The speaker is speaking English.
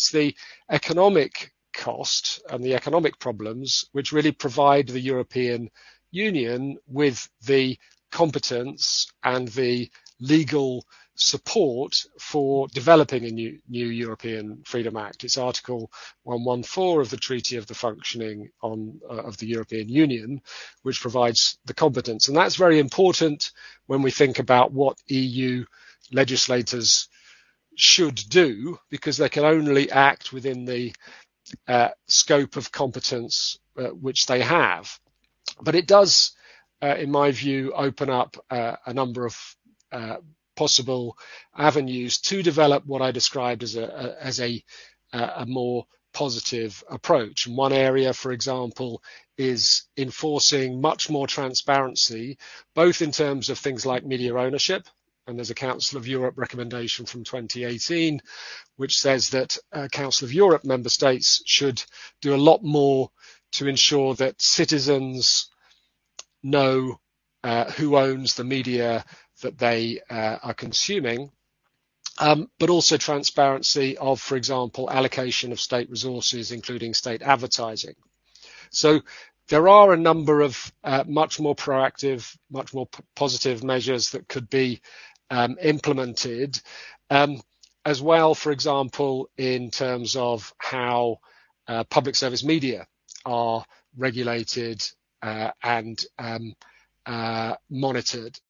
it's the economic cost and the economic problems which really provide the European Union with the competence and the legal support for developing a new European Freedom Act. It's Article 114 of the Treaty of the Functioning of the European Union, which provides the competence. And that's very important when we think about what EU legislators should do, because they can only act within the scope of competence which they have. But it does, in my view, open up a number of possible avenues to develop what I described as a more positive approach. And one area, for example, is enforcing much more transparency, both in terms of things like media ownership. And there's a Council of Europe recommendation from 2018, which says that Council of Europe member states should do a lot more to ensure that citizens know who owns the media that they are consuming, but also transparency of, for example, allocation of state resources, including state advertising. So there are a number of much more proactive, much more positive measures that could be implemented as well, for example, in terms of how public service media are regulated and monitored.